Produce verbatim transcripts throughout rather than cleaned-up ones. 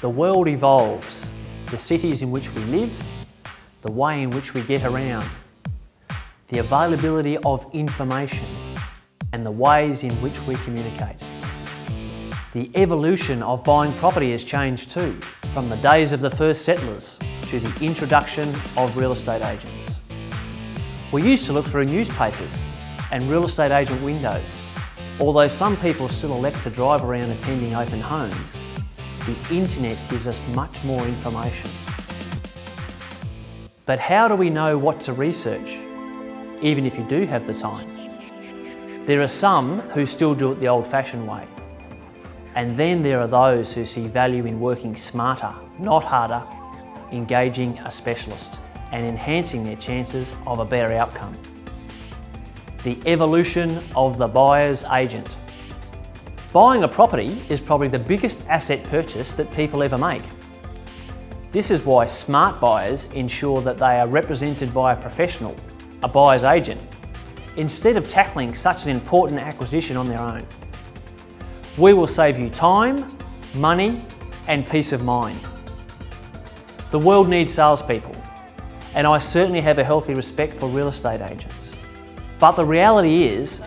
The world evolves. The cities in which we live, the way in which we get around, the availability of information, and the ways in which we communicate. The evolution of buying property has changed too, from the days of the first settlers to the introduction of real estate agents. We used to look through newspapers and real estate agent windows. Although some people still elect to drive around attending open homes, the internet gives us much more information. But how do we know what to research, even if you do have the time? There are some who still do it the old-fashioned way. And then there are those who see value in working smarter, not harder, engaging a specialist and enhancing their chances of a better outcome. The evolution of the buyer's agent. Buying a property is probably the biggest asset purchase that people ever make. This is why smart buyers ensure that they are represented by a professional, a buyer's agent, instead of tackling such an important acquisition on their own. We will save you time, money, and peace of mind. The world needs salespeople, and I certainly have a healthy respect for real estate agents. But the reality is,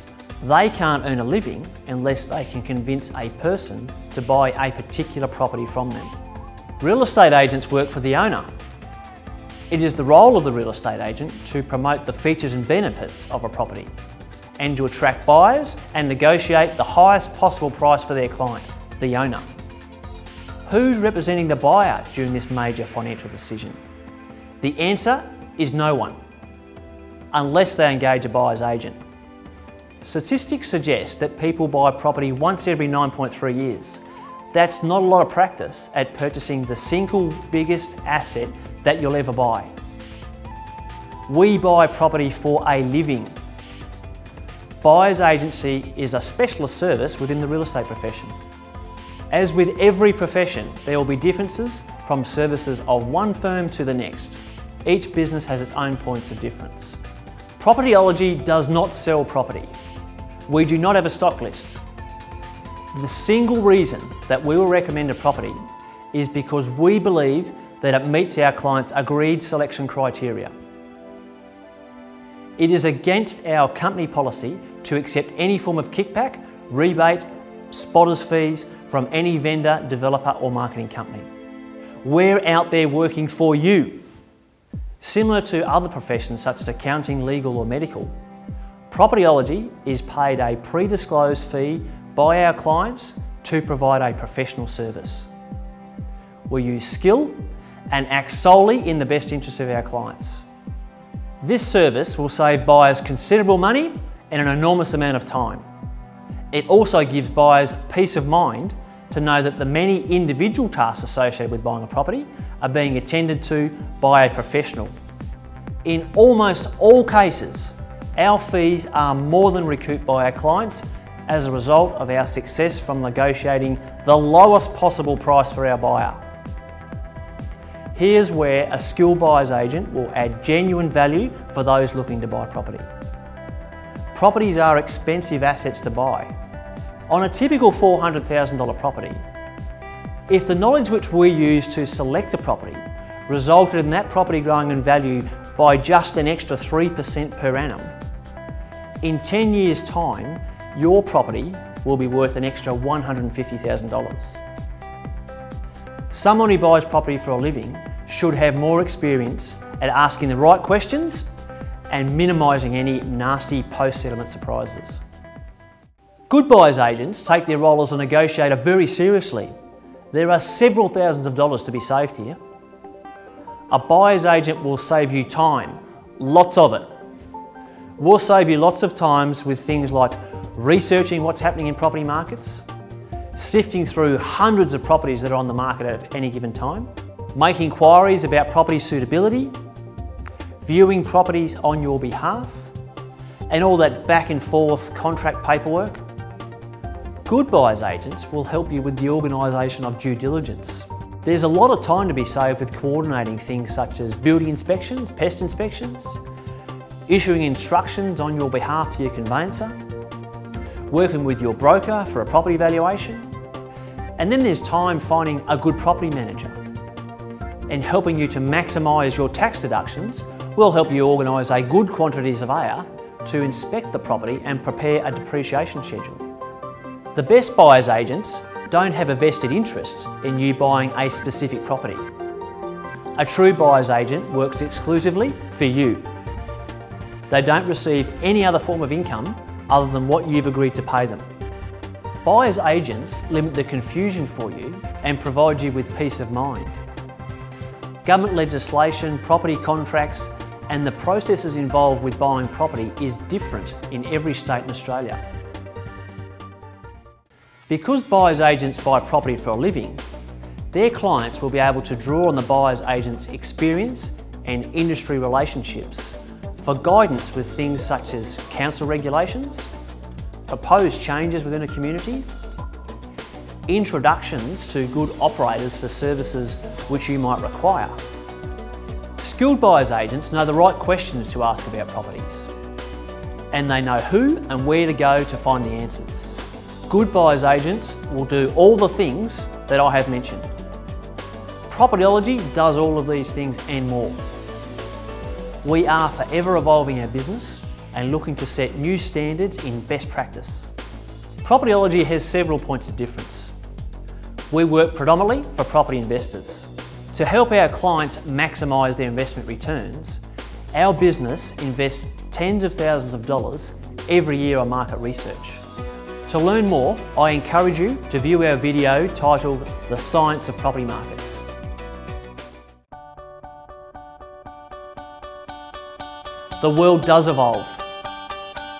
they can't earn a living unless they can convince a person to buy a particular property from them. Real estate agents work for the owner. It is the role of the real estate agent to promote the features and benefits of a property, and to attract buyers and negotiate the highest possible price for their client, the owner. Who's representing the buyer during this major financial decision? The answer is no one, unless they engage a buyer's agent. Statistics suggest that people buy property once every nine point three years. That's not a lot of practice at purchasing the single biggest asset that you'll ever buy. We buy property for a living. Buyer's agency is a specialist service within the real estate profession. As with every profession, there will be differences from services of one firm to the next. Each business has its own points of difference. Propertyology does not sell property. We do not have a stock list. The single reason that we will recommend a property is because we believe that it meets our clients' agreed selection criteria. It is against our company policy to accept any form of kickback, rebate, spotters fees from any vendor, developer or marketing company. We're out there working for you. Similar to other professions such as accounting, legal or medical, propertyology is paid a pre-disclosed fee by our clients to provide a professional service. We use skill and act solely in the best interests of our clients. This service will save buyers considerable money and an enormous amount of time. It also gives buyers peace of mind to know that the many individual tasks associated with buying a property are being attended to by a professional. In almost all cases, our fees are more than recouped by our clients as a result of our success from negotiating the lowest possible price for our buyer. Here's where a skilled buyer's agent will add genuine value for those looking to buy property. Properties are expensive assets to buy. On a typical four hundred thousand dollar property, if the knowledge which we use to select a property resulted in that property growing in value by just an extra three percent per annum, in ten years' time, your property will be worth an extra one hundred fifty thousand dollars. Someone who buys property for a living should have more experience at asking the right questions and minimising any nasty post-settlement surprises. Good buyer's agents take their role as a negotiator very seriously. There are several thousands of dollars to be saved here. A buyer's agent will save you time, lots of it. We'll save you lots of times with things like researching what's happening in property markets, sifting through hundreds of properties that are on the market at any given time, making inquiries about property suitability, viewing properties on your behalf, and all that back and forth contract paperwork. Good buyer's agents will help you with the organisation of due diligence. There's a lot of time to be saved with coordinating things such as building inspections, pest inspections, issuing instructions on your behalf to your conveyancer, working with your broker for a property valuation, And then there's time finding a good property manager. And helping you to maximise your tax deductions will help you organise a good quantity surveyor to inspect the property and prepare a depreciation schedule. The best buyer's agents don't have a vested interest in you buying a specific property. A true buyer's agent works exclusively for you. They don't receive any other form of income other than what you've agreed to pay them. Buyer's agents limit the confusion for you and provide you with peace of mind. Government legislation, property contracts, and the processes involved with buying property is different in every state in Australia. Because buyer's agents buy property for a living, their clients will be able to draw on the buyer's agent's experience and industry relationships for guidance with things such as council regulations, proposed changes within a community, introductions to good operators for services which you might require. Skilled buyer's agents know the right questions to ask about properties, and they know who and where to go to find the answers. Good buyer's agents will do all the things that I have mentioned. Propertyology does all of these things and more. We are forever evolving our business and looking to set new standards in best practice. Propertyology has several points of difference. We work predominantly for property investors. To help our clients maximise their investment returns, our business invests tens of thousands of dollars every year on market research. To learn more, I encourage you to view our video titled The Science of Property Markets. The world does evolve.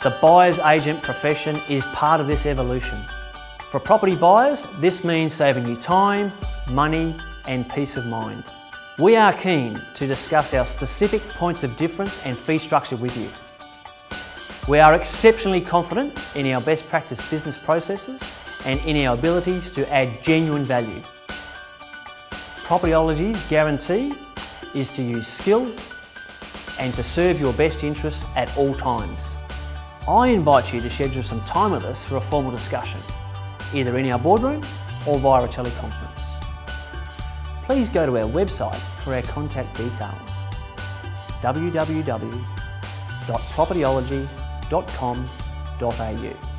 The buyer's agent profession is part of this evolution. For property buyers, this means saving you time, money, and peace of mind. We are keen to discuss our specific points of difference and fee structure with you. We are exceptionally confident in our best practice business processes and in our abilities to add genuine value. Propertyology's guarantee is to use skill and to serve your best interests at all times. I invite you to schedule some time with us for a formal discussion, either in our boardroom or via a teleconference. Please go to our website for our contact details, w w w dot propertyology dot com dot a u.